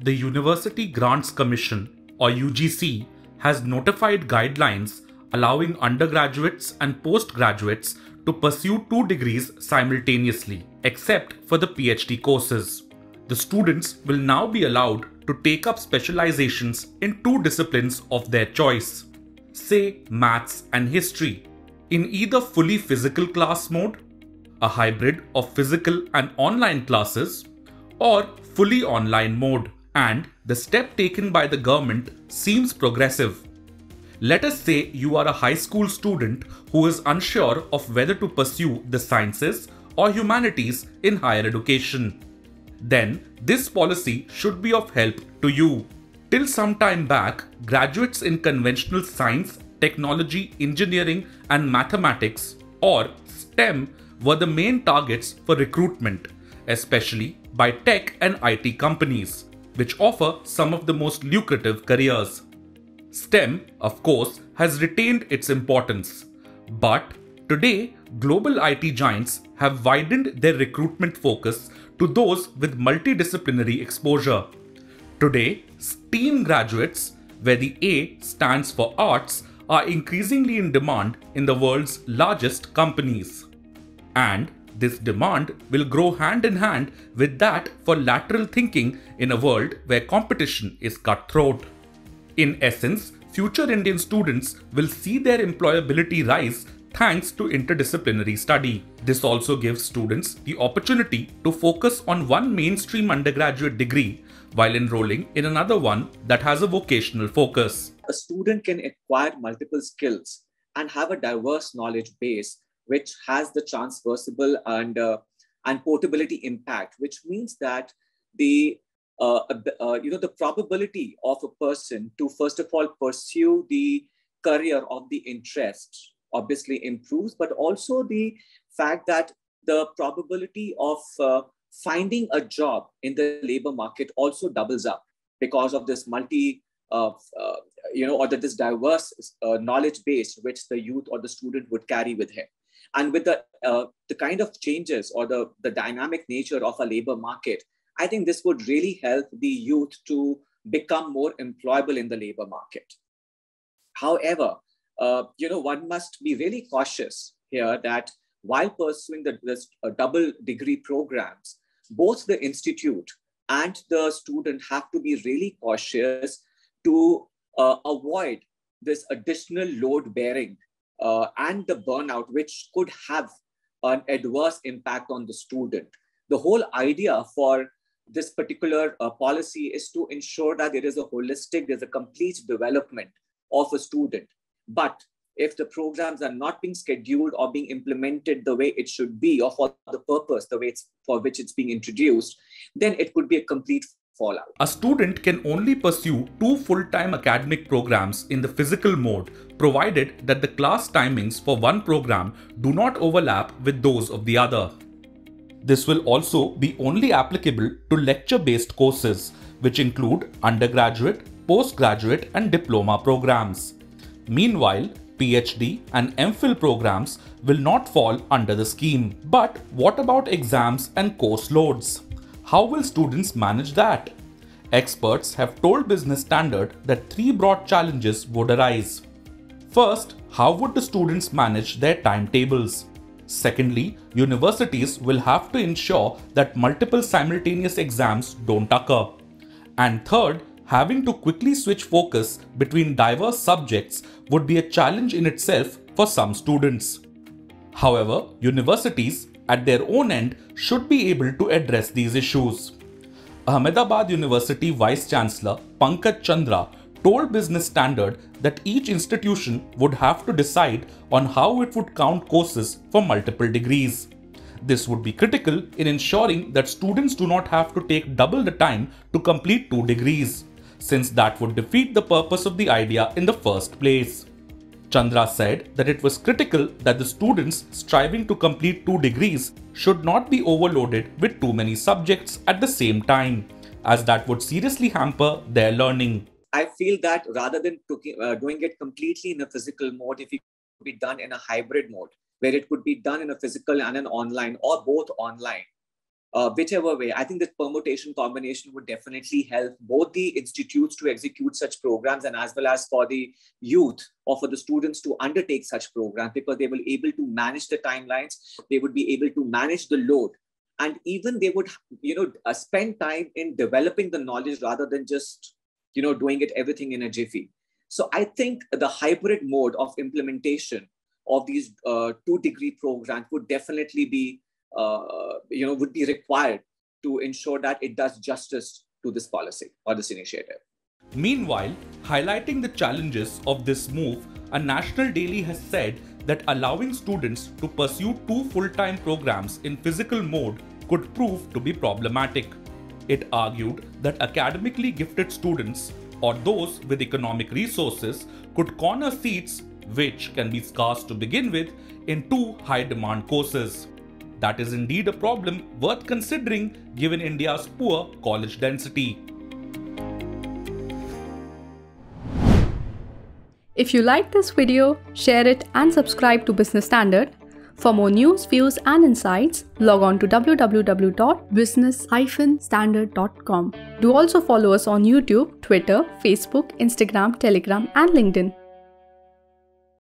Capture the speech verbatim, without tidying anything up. The University Grants Commission or U G C has notified guidelines allowing undergraduates and postgraduates to pursue two degrees simultaneously, except for the PhD courses. The students will now be allowed to take up specializations in two disciplines of their choice, say maths and history, in either fully physical class mode, a hybrid of physical and online classes, or fully online mode. And the step taken by the government seems progressive. Let us say you are a high school student who is unsure of whether to pursue the sciences or humanities in higher education. Then this policy should be of help to you. Till some time back, graduates in conventional science, technology, engineering and mathematics or STEM were the main targets for recruitment, especially by tech and I T companies, which offer some of the most lucrative careers. STEM, of course, has retained its importance, but today global I T giants have widened their recruitment focus to those with multidisciplinary exposure. Today, STEAM graduates, where the A stands for arts, are increasingly in demand in the world's largest companies. And this demand will grow hand in hand with that for lateral thinking in a world where competition is cutthroat. In essence, future Indian students will see their employability rise thanks to interdisciplinary study. This also gives students the opportunity to focus on one mainstream undergraduate degree while enrolling in another one that has a vocational focus. A student can acquire multiple skills and have a diverse knowledge base which has the transversable and, uh, and portability impact, which means that the Uh, uh, you know, the probability of a person to, first of all, pursue the career of the interest obviously improves, but also the fact that the probability of uh, finding a job in the labor market also doubles up because of this multi, uh, uh, you know, or that this diverse uh, knowledge base which the youth or the student would carry with him. And with the, uh, the kind of changes or the, the dynamic nature of a labor market, I think this would really help the youth to become more employable in the labor market. However, uh, you know, one must be really cautious here that while pursuing the, the uh, double degree programs, both the institute and the student have to be really cautious to uh, avoid this additional load bearing uh, and the burnout, which could have an adverse impact on the student. The whole idea for this particular uh, policy is to ensure that there is a holistic, there's a complete development of a student. But if the programs are not being scheduled or being implemented the way it should be or for the purpose, the way it's, for which it's being introduced, then it could be a complete fallout. A student can only pursue two full-time academic programs in the physical mode, provided that the class timings for one program do not overlap with those of the other. This will also be only applicable to lecture-based courses, which include undergraduate, postgraduate and diploma programs. Meanwhile, PhD and MPhil programs will not fall under the scheme. But what about exams and course loads? How will students manage that? Experts have told Business Standard that three broad challenges would arise. First, how would the students manage their timetables? Secondly, universities will have to ensure that multiple simultaneous exams don't occur. And third, having to quickly switch focus between diverse subjects would be a challenge in itself for some students. However, universities, at their own end, should be able to address these issues. Ahmedabad University Vice Chancellor Pankaj Chandra told Business Standard that each institution would have to decide on how it would count courses for multiple degrees. This would be critical in ensuring that students do not have to take double the time to complete two degrees, since that would defeat the purpose of the idea in the first place. Chandra said that it was critical that the students striving to complete two degrees should not be overloaded with too many subjects at the same time, as that would seriously hamper their learning. I feel that rather than doing it completely in a physical mode, if it could be done in a hybrid mode, where it could be done in a physical and an online or both online, Uh, whichever way, I think this permutation combination would definitely help both the institutes to execute such programs and as well as for the youth or for the students to undertake such programs, because they will be able to manage the timelines, they would be able to manage the load, and even they would, you know, uh, spend time in developing the knowledge rather than just, you know, doing it everything in a jiffy. So I think the hybrid mode of implementation of these uh, two degree programs would definitely be Uh, you know, would be required to ensure that it does justice to this policy or this initiative. Meanwhile, highlighting the challenges of this move, a national daily has said that allowing students to pursue two full-time programs in physical mode could prove to be problematic. It argued that academically gifted students or those with economic resources could corner seats, which can be scarce to begin with, in two high-demand courses. That is indeed a problem worth considering given India's poor college density. If you like this video, share it and subscribe to Business Standard. For more news, views and insights, log on to w w w dot business dash standard dot com. Do also follow us on YouTube, Twitter, Facebook, Instagram, Telegram and LinkedIn.